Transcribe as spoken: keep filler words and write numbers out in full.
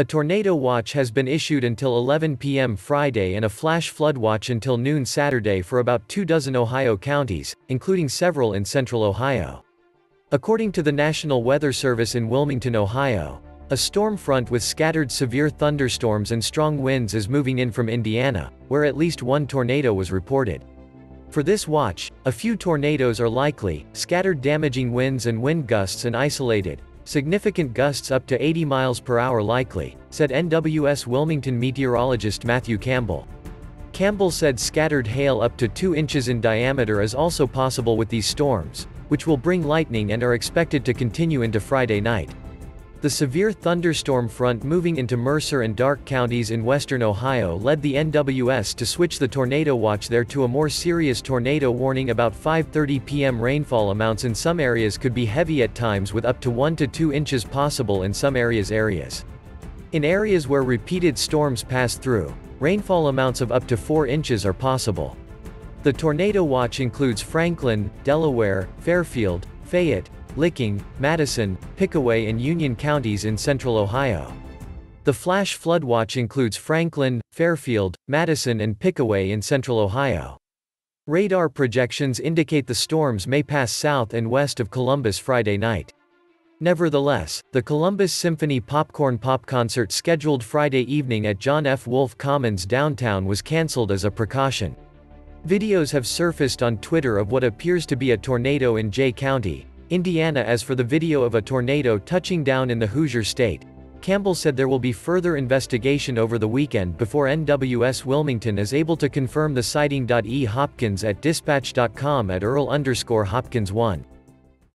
A tornado watch has been issued until eleven p m Friday and a flash flood watch until noon Saturday for about two dozen Ohio counties, including several in central Ohio. According to the National Weather Service in Wilmington, Ohio, a storm front with scattered severe thunderstorms and strong winds is moving in from Indiana, where at least one tornado was reported. For this watch, a few tornadoes are likely, scattered damaging winds and wind gusts and isolated, significant gusts up to eighty miles per hour likely, said N W S Wilmington meteorologist Matthew Campbell. Campbell said scattered hail up to two inches in diameter is also possible with these storms, which will bring lightning and are expected to continue into Friday night. The severe thunderstorm front moving into Mercer and Darke counties in western Ohio led the N W S to switch the tornado watch there to a more serious tornado warning. About five thirty p m rainfall amounts in some areas could be heavy at times, with up to one to two inches possible in some areas areas. In areas where repeated storms pass through, rainfall amounts of up to four inches are possible. The tornado watch includes Franklin, Delaware, Fairfield, Fayette, Licking, Madison, Pickaway and Union counties in central Ohio. The flash flood watch includes Franklin, Fairfield, Madison and Pickaway in central Ohio. Radar projections indicate the storms may pass south and west of Columbus Friday night. Nevertheless, the Columbus Symphony Popcorn Pop concert scheduled Friday evening at John F. Wolfe Commons Downtown was canceled as a precaution. Videos have surfaced on Twitter of what appears to be a tornado in Jay County, Indiana. As for the video of a tornado touching down in the Hoosier State, Campbell said there will be further investigation over the weekend before N W S Wilmington is able to confirm the sighting. E. Hopkins at dispatch dot com at Earl underscore Hopkins one.